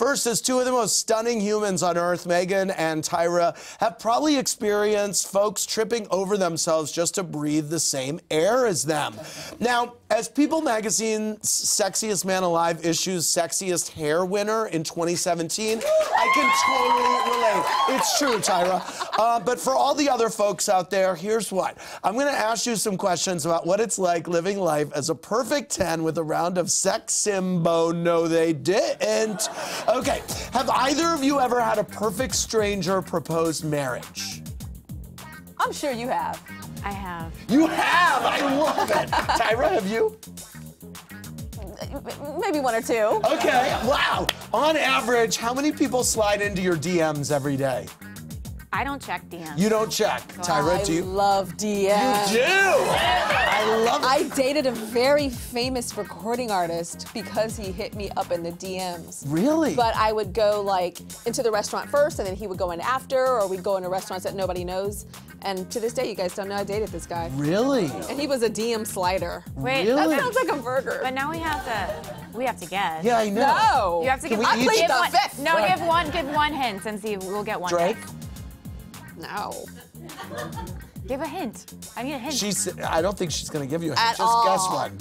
First, as two of the most stunning humans on Earth, Megan and Tyra have probably experienced folks tripping over themselves just to breathe the same air as them. Now, as People Magazine's Sexiest Man Alive issues Sexiest Hair winner in 2017, I can totally relate. It's true, Tyra. But for all the other folks out there, here's what. I'm going to ask you some questions about what it's like living life as a perfect 10 with a round of sex symbol. No, they didn't. Okay, have either of you ever had a perfect stranger propose marriage? I'm sure you have. I have. You have? I love it. Tyra, have you? Maybe one or two. Okay, wow. On average, how many people slide into your DMs every day? I don't check DMs. You don't check. Wow. Tyra, do you? I love DMs. You do? I love it. I dated a very famous recording artist because he hit me up in the DMs. Really? But I would go, like, into the restaurant first, and then he would go in after, or we'd go into restaurants that nobody knows. And to this day, you guys don't know I dated this guy. Really? And he was a DM slider. Wait, really? That sounds like a burger. But now we have to guess. Yeah, I know. No. You have to give one. No, right. give one hint and see if we'll get one. Drake? Guess. No. Give a hint. I need a hint. I don't think she's going to give you a hint. Just guess one.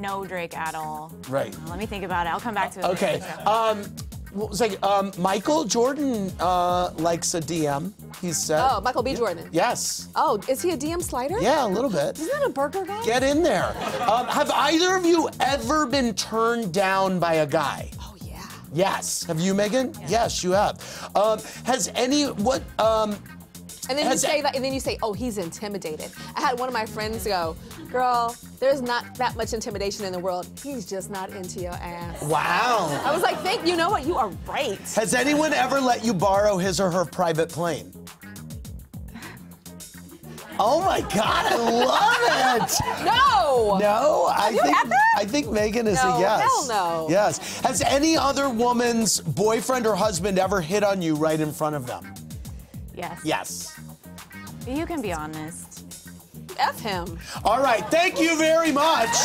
No Drake at all. Right. Let me think about it. I'll come back to it. Okay. Michael Jordan likes a DM, he said. Oh, Michael B. Yeah. Jordan. Yes. Oh, is he a DM slider? Yeah, a little bit. Isn't that a burger guy? Get in there. Have either of you ever been turned down by a guy? Yes. Have you, Megan? Yeah. Yes, you have. And then you say, oh, he's intimidated. I had one of my friends go, girl, there's not that much intimidation in the world. He's just not into your ass. Wow. I was like, you know what? You are right. Has anyone ever let you borrow his or her private plane? Oh my God, I love it! No! No, I think Megan is a yes. Hell no. Yes. Has any other woman's boyfriend or husband ever hit on you right in front of them? Yes. Yes. You can be honest. F him. All right, thank you very much.